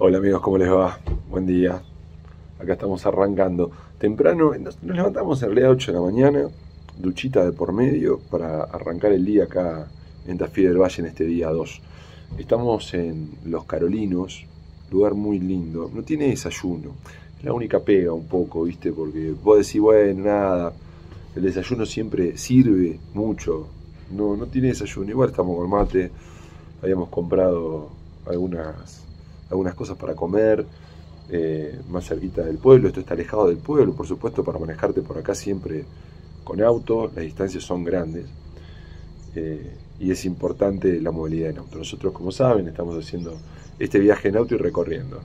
Hola amigos, ¿cómo les va? Buen día. Acá estamos arrancando temprano, nos levantamos en realidad a 8 de la mañana, duchita de por medio para arrancar el día acá en Tafí del Valle en este día 2. Estamos en Los Carolinos, lugar muy lindo, no tiene desayuno, es la única pega un poco, ¿viste? Porque vos decís, bueno, nada, el desayuno siempre sirve mucho, no tiene desayuno, igual estamos con mate, habíamos comprado algunas cosas para comer más cerquita del pueblo. Esto está alejado del pueblo, por supuesto, para manejarte por acá siempre con auto, las distancias son grandes y es importante la movilidad en auto. Nosotros, como saben, estamos haciendo este viaje en auto y recorriendo.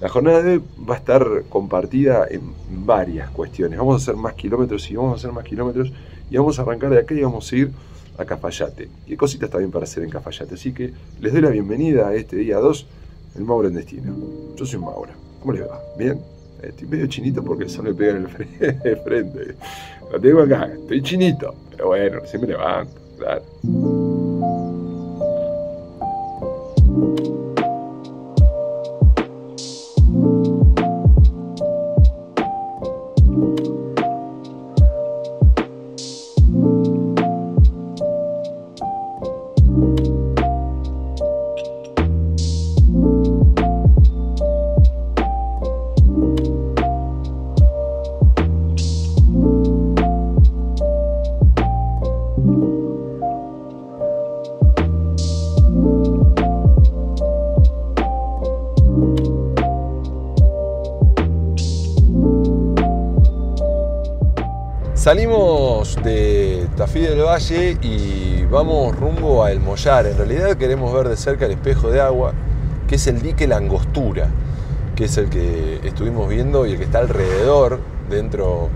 La jornada de hoy va a estar compartida en varias cuestiones. Vamos a hacer más kilómetros y vamos a hacer más kilómetros y vamos a arrancar de acá y vamos a ir a Cafayate. Qué cositas también para hacer en Cafayate. Así que les doy la bienvenida a este día 2. El Mauro en Destino. Yo soy Mauro. ¿Cómo les va? ¿Bien? Estoy medio chinito porque el sol me pega en el frente. Lo tengo acá. Estoy chinito. Pero bueno, recién me levanto. Claro. Salimos de Tafí del Valle y vamos rumbo a El Mollar. En realidad queremos ver de cerca el espejo de agua, que es el dique La Angostura, que es el que estuvimos viendo y el que está alrededor, dentro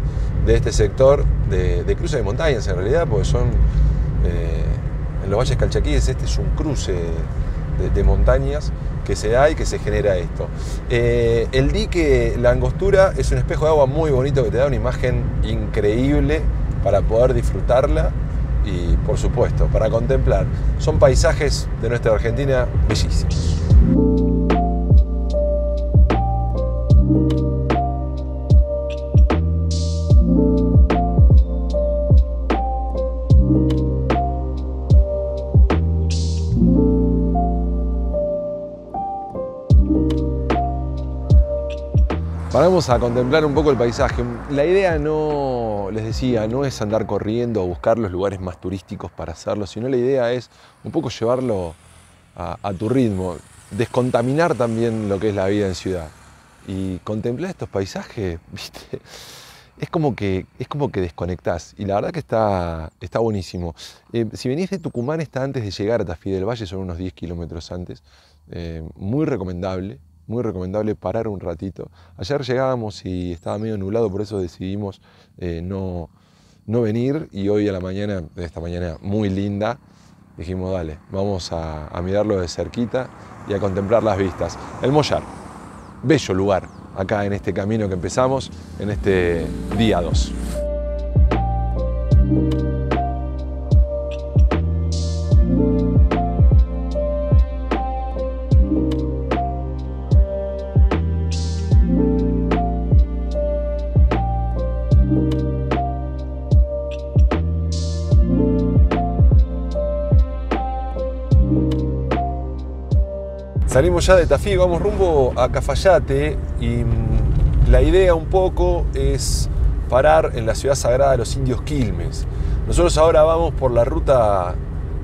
de este sector de cruce de montañas en realidad, porque son en los Valles Calchaquíes. Este es un cruce de montañas que se da y que se genera esto. El dique La Angostura es un espejo de agua muy bonito que te da una imagen increíble para poder disfrutarla y, por supuesto, para contemplar. Son paisajes de nuestra Argentina bellísimos. Paramos a contemplar un poco el paisaje. La idea, no les decía, no es andar corriendo o buscar los lugares más turísticos para hacerlo, sino la idea es un poco llevarlo a tu ritmo, descontaminar también lo que es la vida en ciudad. Y contemplar estos paisajes, ¿viste? Es como que desconectás, y la verdad que está buenísimo. Si venís de Tucumán, está antes de llegar a Tafí del Valle, son unos 10 kilómetros antes. Muy recomendable parar un ratito. Ayer llegábamos y estaba medio nublado, por eso decidimos no venir, y hoy a la mañana, esta mañana muy linda, dijimos dale, vamos a mirarlo de cerquita y a contemplar las vistas. El Mollar, bello lugar acá en este camino que empezamos en este día 2. Salimos ya de Tafí, vamos rumbo a Cafayate, y la idea un poco es parar en la ciudad sagrada de los indios Quilmes. Nosotros ahora vamos por la ruta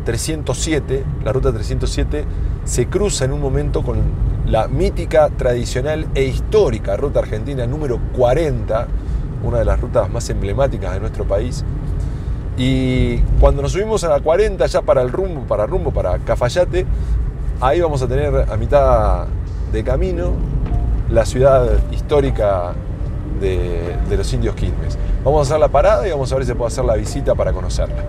307. La ruta 307 se cruza en un momento con la mítica, tradicional e histórica ruta argentina número 40, una de las rutas más emblemáticas de nuestro país. Y cuando nos subimos a la 40 ya para Cafayate, ahí vamos a tener a mitad de camino la ciudad histórica de los indios Quilmes. Vamos a hacer la parada y vamos a ver si se puede hacer la visita para conocerla.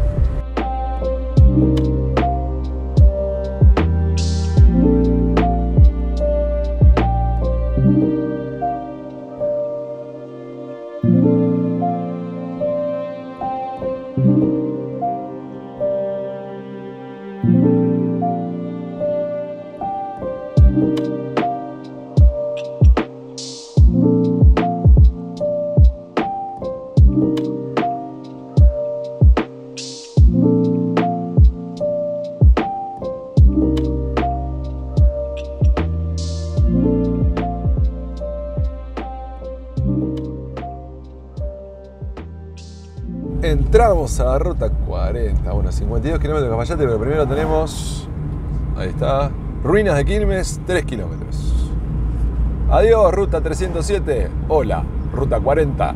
entramos a Ruta 40, bueno, 52 kilómetros de Cafayate, pero primero tenemos, ahí está, ruinas de Quilmes, 3 kilómetros. Adiós, Ruta 307, hola, Ruta 40.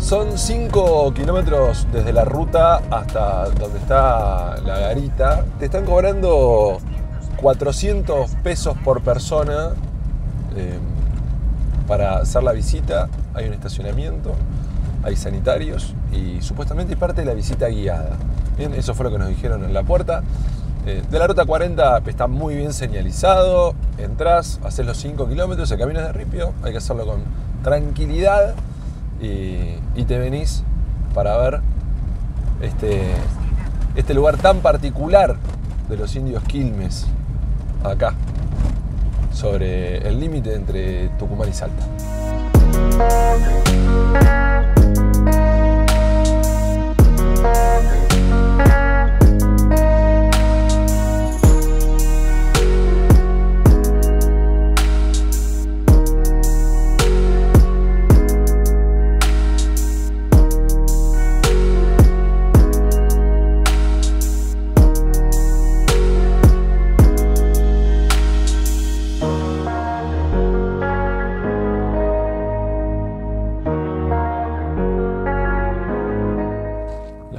Son 5 kilómetros desde la ruta hasta donde está la garita. Te están cobrando 400 pesos por persona para hacer la visita. Hay un estacionamiento, hay sanitarios y supuestamente parte de la visita guiada. Bien, eso fue lo que nos dijeron en la puerta. De la ruta 40 está muy bien señalizado. Entrás, haces los 5 kilómetros, el camino es de ripio. Hay que hacerlo con tranquilidad. Y te venís para ver este lugar tan particular de los indios Quilmes, acá, sobre el límite entre Tucumán y Salta.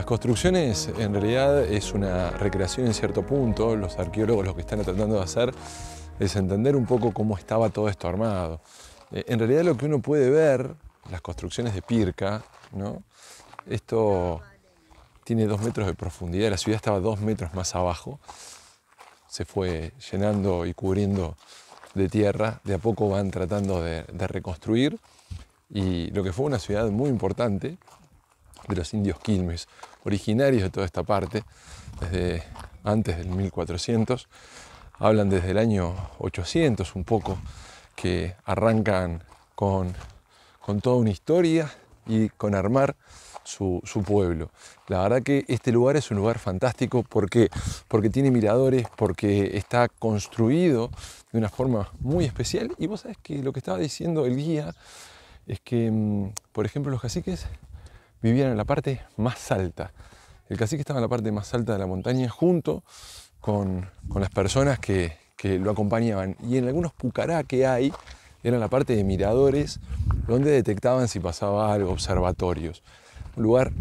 Construcciones en realidad es una recreación en cierto punto. Los arqueólogos lo que están tratando de hacer es entender un poco cómo estaba todo esto armado. En realidad lo que uno puede ver, las construcciones de Pirca, ¿no? Esto tiene 2 metros de profundidad, la ciudad estaba 2 metros más abajo. Se fue llenando y cubriendo de tierra, de a poco van tratando de reconstruir. Y lo que fue una ciudad muy importante de los indios Quilmes, originarios de toda esta parte, desde antes del 1400, hablan desde el año 800 un poco, que arrancan con toda una historia y con armar su pueblo. La verdad que este lugar es un lugar fantástico, ¿por qué? Porque tiene miradores, porque está construido de una forma muy especial, y vos sabés que lo que estaba diciendo el guía es que, por ejemplo, los caciques vivían en la parte más alta. El cacique estaba en la parte más alta de la montaña junto con las personas que lo acompañaban. Y en algunos Pucará que hay, era la parte de miradores donde detectaban si pasaba algo, observatorios. Un lugar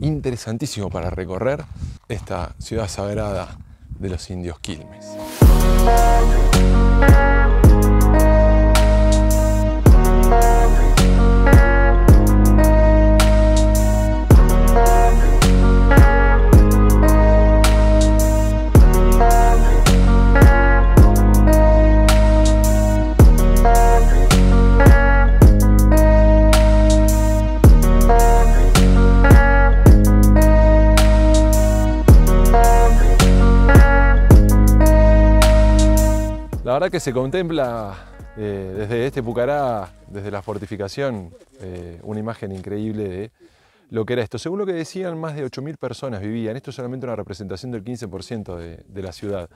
interesantísimo para recorrer esta ciudad sagrada de los indios Quilmes. La verdad que se contempla desde este Pucará, desde la fortificación, una imagen increíble de lo que era esto. Según lo que decían, más de 8.000 personas vivían. Esto es solamente una representación del 15% de la ciudad.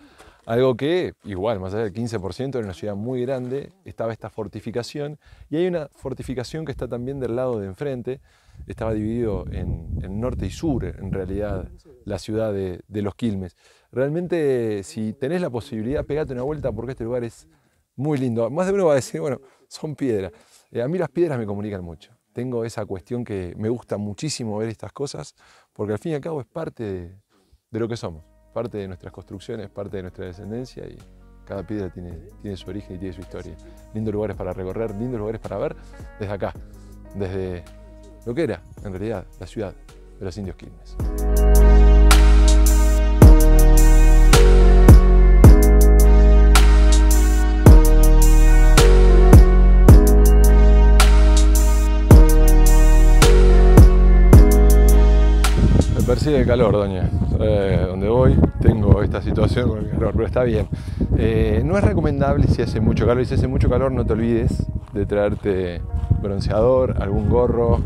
Algo que, igual, más allá del 15%, era una ciudad muy grande, estaba esta fortificación. Y hay una fortificación que está también del lado de enfrente. Estaba dividido en norte y sur, en realidad, la ciudad de los Quilmes. Realmente, si tenés la posibilidad, pegate una vuelta porque este lugar es muy lindo. Más de uno va a decir, bueno, son piedras. A mí las piedras me comunican mucho. Tengo esa cuestión que me gusta muchísimo ver estas cosas, porque al fin y al cabo es parte de lo que somos. Parte de nuestras construcciones, parte de nuestra descendencia, y cada piedra tiene su origen y tiene su historia. Lindos lugares para recorrer, lindos lugares para ver desde acá, desde lo que era, en realidad, la ciudad de los indios Quilmes. así de calor, doña. Donde voy tengo esta situación con el calor, pero está bien. No es recomendable si hace mucho calor, y si hace mucho calor no te olvides de traerte bronceador, algún gorro,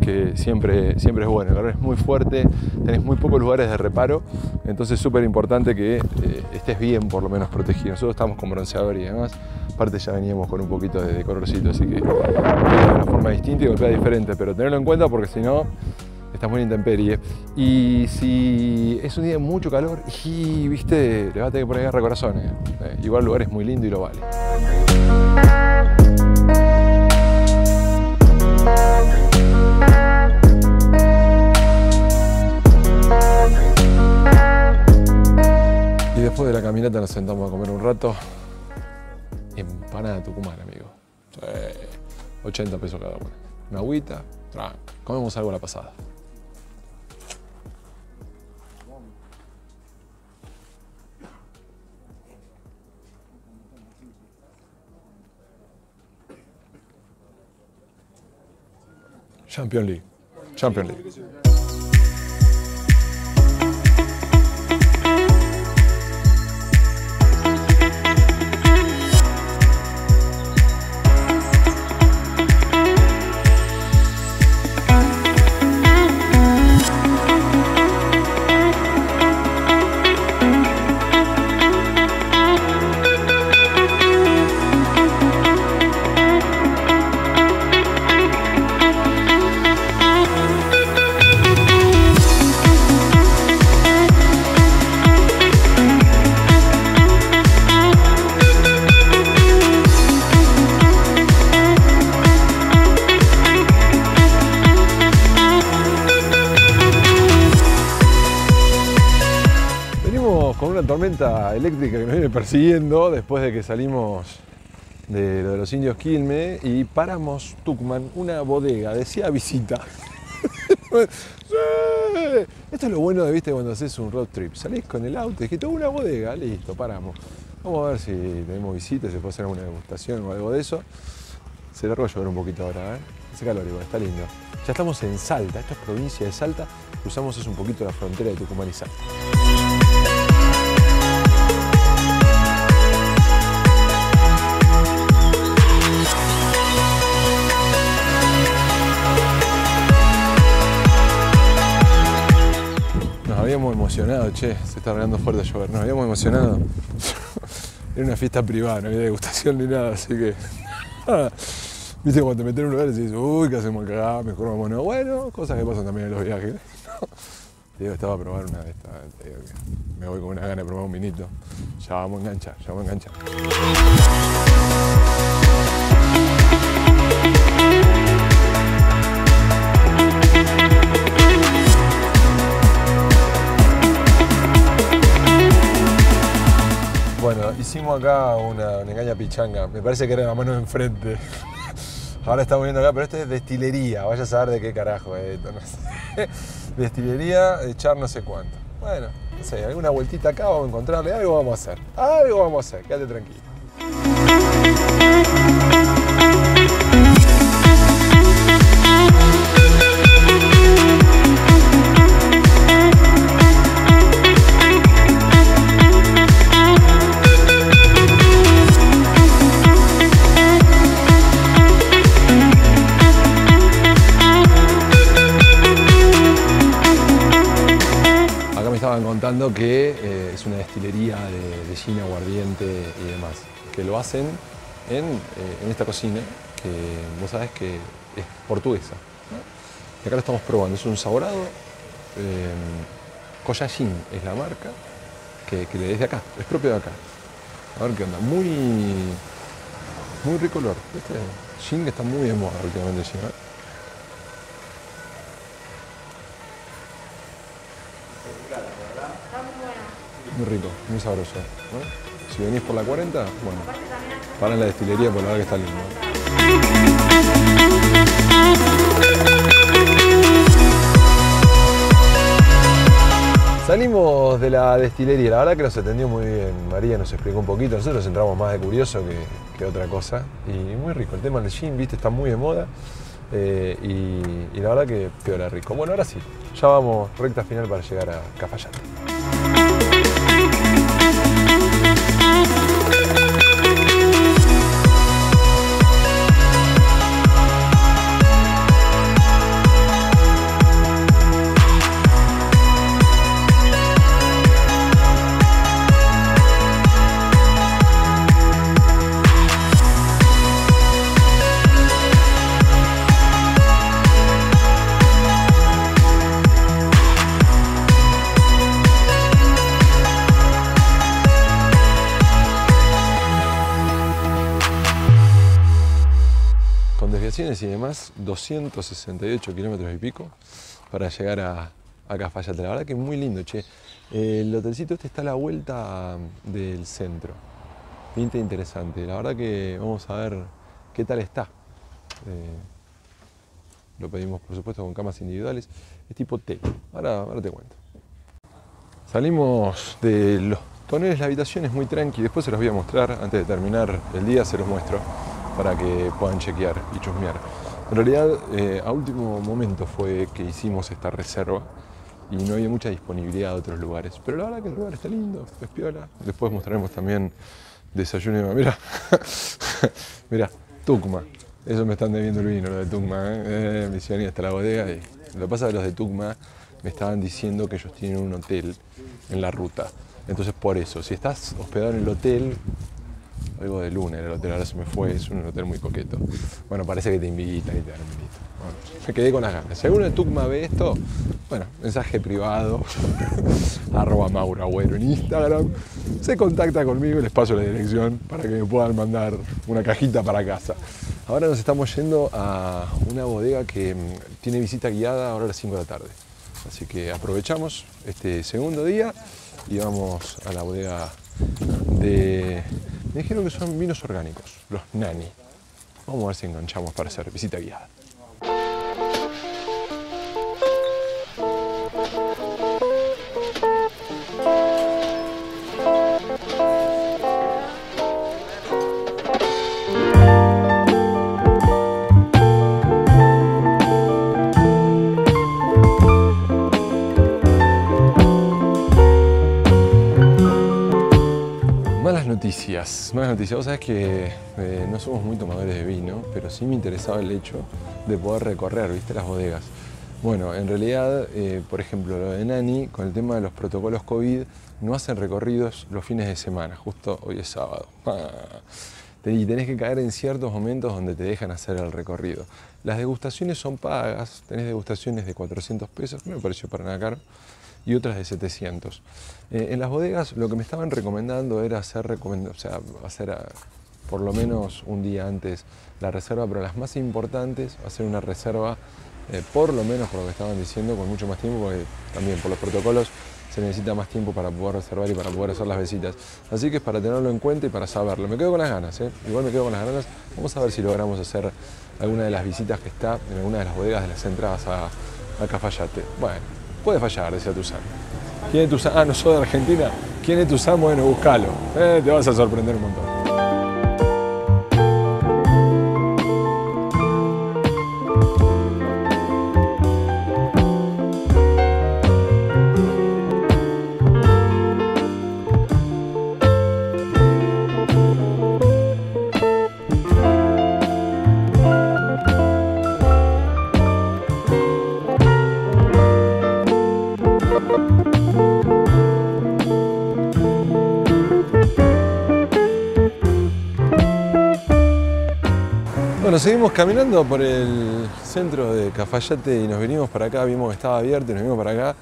que siempre es bueno. El calor es muy fuerte, tenés muy pocos lugares de reparo, entonces es súper importante que estés bien, por lo menos protegido. Nosotros estamos con bronceador y demás, aparte ya veníamos con un poquito de colorcito, así que de una forma distinta y golpea diferente, pero tenerlo en cuenta porque si no, estás muy intemperie. Y si es un día de mucho calor, y viste, le va a tener que poner garra corazón. Igual el lugar es muy lindo y lo vale. Y después de la caminata nos sentamos a comer un rato. Empanada tucumana, amigo. 80 pesos cada una. Una agüita, tranca. Comemos algo a la pasada. Champions League. Champions League. Tormenta eléctrica que nos viene persiguiendo después de que salimos de lo de los indios Quilmes y paramos Tucumán, una bodega, decía visita. Esto es lo bueno de, viste, cuando haces un road trip, salís con el auto y dijiste una bodega, listo, paramos. Vamos a ver si tenemos visitas, si puede hacer alguna degustación o algo de eso. Se largó a llover un poquito ahora, ¿eh? Hace calor igual, está lindo. Ya estamos en Salta, esta es provincia de Salta, cruzamos un poquito la frontera de Tucumán y Salta. Habíamos emocionado, che, se está regando fuerte a llover, nos habíamos emocionado. Era una fiesta privada, no había degustación ni nada, así que... Viste, cuando te metes en un lugar y dices, uy, ¿qué hacemos acá? Mejor vámonos. Bueno, cosas que pasan también en los viajes. Te digo, estaba a probar una de estas, te digo que me voy con una gana de probar un vinito. Ya vamos a enganchar, ya vamos a enganchar. Bueno, hicimos acá una engaña pichanga, me parece que era la mano de enfrente. Ahora estamos viendo acá, pero esto es destilería, vaya a saber de qué carajo es esto, no sé. Destilería, echar no sé cuánto. Bueno, no sé, alguna vueltita acá vamos a encontrarle, algo vamos a hacer. Algo vamos a hacer, quédate tranquilo. Contando que es una destilería de gin, aguardiente y demás, que lo hacen en esta cocina, que vos sabés que es portuguesa, ¿no? Y acá lo estamos probando, es un saborado, Koya Gin es la marca, que es de acá, es propio de acá. A ver qué onda, muy rico olor, este gin que está muy de moda últimamente, ¿no? Muy rico, muy sabroso, ¿no? Si venís por la 40, bueno, para en la destilería por la verdad que está lindo. Salimos de la destilería, la verdad que nos atendió muy bien, María nos explicó un poquito, nosotros entramos más de curioso que otra cosa y muy rico, el tema del gin, viste, está muy de moda. y la verdad que piola, rico. Bueno, ahora sí, ya vamos recta final para llegar a Cafayate. Y demás, 268 kilómetros y pico para llegar a Cafayate. La verdad que es muy lindo, che. El hotelcito este está a la vuelta del centro. Pinta interesante. La verdad que vamos a ver qué tal está. Lo pedimos, por supuesto, con camas individuales. Es tipo hotel. Ahora te cuento. Salimos de los toneles, la habitación es muy tranqui. Después se los voy a mostrar. Antes de terminar el día se los muestro, para que puedan chequear y chusmear. En realidad, a último momento fue que hicimos esta reserva y no había mucha disponibilidad de otros lugares. Pero la verdad que el lugar está lindo, es piola. Después mostraremos también desayuno y... Mirá, mirá, Tucma. Eso me están debiendo el vino, lo de Tucma. Me hicieron hasta la bodega. Y lo que pasa es que los de Tucma me estaban diciendo que ellos tienen un hotel en la ruta. Entonces, por eso, si estás hospedado en el hotel... Algo de Luna, el hotel, ahora se me fue, es un hotel muy coqueto. Bueno, parece que te invitan y te dan un invito. Bueno, me quedé con las ganas. Si alguno de Tucma ve esto, bueno, mensaje privado, @mauragüero en Instagram, se contacta conmigo y les paso la dirección para que me puedan mandar una cajita para casa. Ahora nos estamos yendo a una bodega que tiene visita guiada ahora a las 5 de la tarde. Así que aprovechamos este segundo día y vamos a la bodega de... Me dijeron que son vinos orgánicos, los Nani. Vamos a ver si enganchamos para hacer visita guiada. Malas noticias, vos sabés que no somos muy tomadores de vino, pero sí me interesaba el hecho de poder recorrer, viste, las bodegas. Bueno, en realidad, por ejemplo, lo de Nani, con el tema de los protocolos COVID, no hacen recorridos los fines de semana, justo hoy es sábado. Y tenés que caer en ciertos momentos donde te dejan hacer el recorrido. Las degustaciones son pagas, tenés degustaciones de 400 pesos, no me pareció para nada caro, y otras de 700. En las bodegas lo que me estaban recomendando era hacer por lo menos un día antes la reserva, pero las más importantes, hacer una reserva por lo menos, por lo que estaban diciendo, con mucho más tiempo, porque también por los protocolos se necesita más tiempo para poder reservar y para poder hacer las visitas. Así que es para tenerlo en cuenta y para saberlo. Me quedo con las ganas, igual me quedo con las ganas. Vamos a ver si logramos hacer alguna de las visitas que está en alguna de las bodegas de las entradas a Cafayate. Bueno. Puede fallar, decía Tuzano. ¿Quién es Tuzano? Ah, no soy de Argentina. ¿Quién es Tuzano? Bueno, búscalo. Te vas a sorprender un montón. Bueno, seguimos caminando por el centro de Cafayate y nos venimos para acá, vimos que estaba abierto y nos vinimos para acá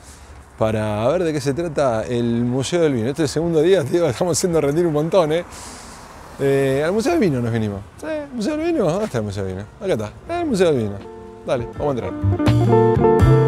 para ver de qué se trata el Museo del Vino. Este es el segundo día, te digo, estamos haciendo rendir un montón, al Museo del Vino nos vinimos. ¿Museo del Vino? ¿Dónde está el Museo del Vino? Acá está, el Museo del Vino. Dale, vamos a entrar.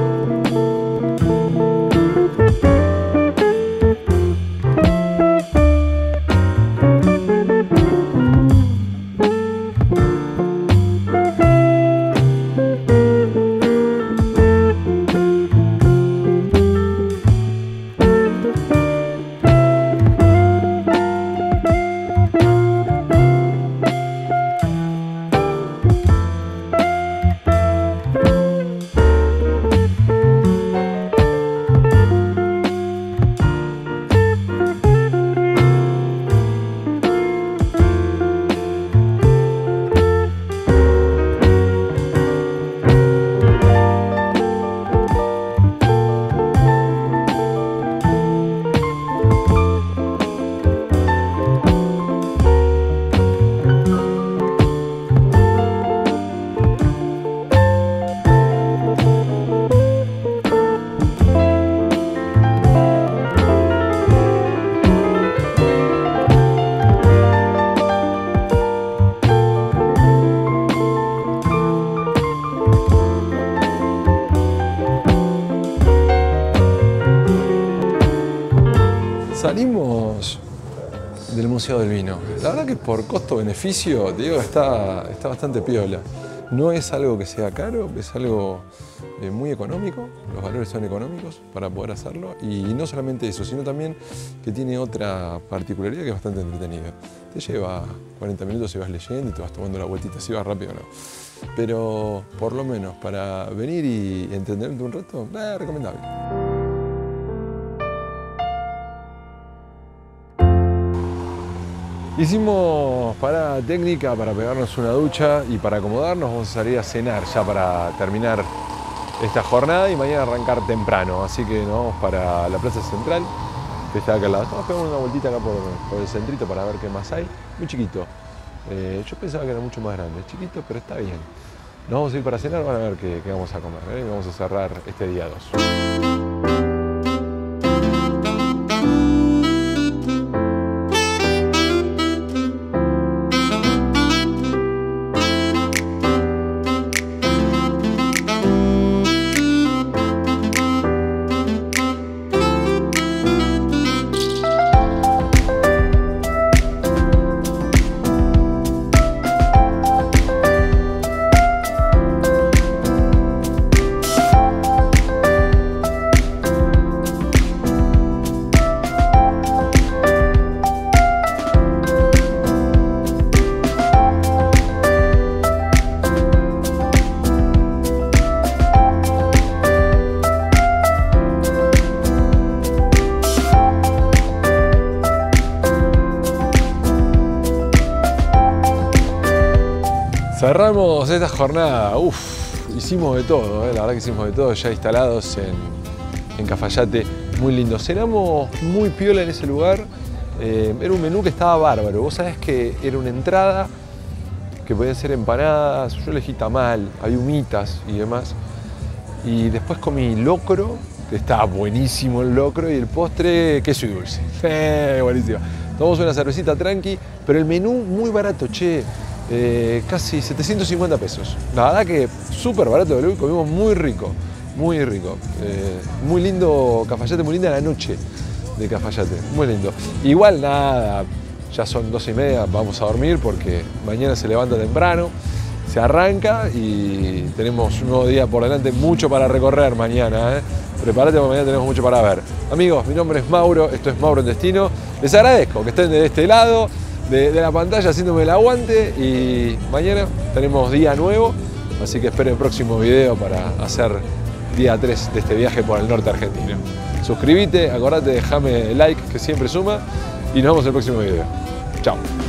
Salimos del Museo del Vino. La verdad que por costo-beneficio, te digo, está bastante piola. No es algo que sea caro, es algo muy económico, los valores son económicos para poder hacerlo. Y no solamente eso, sino también que tiene otra particularidad que es bastante entretenida. Te lleva 40 minutos y vas leyendo y te vas tomando la vueltita, si vas rápido o no. Pero por lo menos para venir y entretenerte un rato, es recomendable. Hicimos parada técnica para pegarnos una ducha y para acomodarnos. Vamos a salir a cenar ya para terminar esta jornada y mañana arrancar temprano. Así que nos vamos para la plaza central, que está acá al lado. Estamos pegando una vueltita acá por el centrito para ver qué más hay. Muy chiquito. Yo pensaba que era mucho más grande. Es chiquito, pero está bien. Nos vamos a ir para cenar, van a ver qué vamos a comer. Y vamos a cerrar este día 2. Cerramos esta jornada, hicimos de todo, la verdad que hicimos de todo, ya instalados en Cafayate, muy lindo. Cenamos muy piola en ese lugar, era un menú que estaba bárbaro. Vos sabés que era una entrada que podían ser empanadas, yo elegí tamal, había humitas y demás. Y después comí locro, que estaba buenísimo el locro, y el postre queso y dulce, buenísimo. Tomamos una cervecita tranqui, pero el menú muy barato, che. Casi 750 pesos. La verdad que súper barato, comimos muy rico, muy rico. Muy lindo Cafayate, muy linda la noche de Cafayate, muy lindo. Igual nada, ya son 12:30, vamos a dormir porque mañana se levanta temprano, se arranca y tenemos un nuevo día por delante, mucho para recorrer mañana. Prepárate porque mañana tenemos mucho para ver. Amigos, mi nombre es Mauro, esto es Mauro en Destino. Les agradezco que estén de este lado de la pantalla haciéndome el aguante y mañana tenemos día nuevo, así que espero el próximo video para hacer día 3 de este viaje por el norte argentino. Suscríbete, acordate, dejame like que siempre suma y nos vemos en el próximo video. Chao.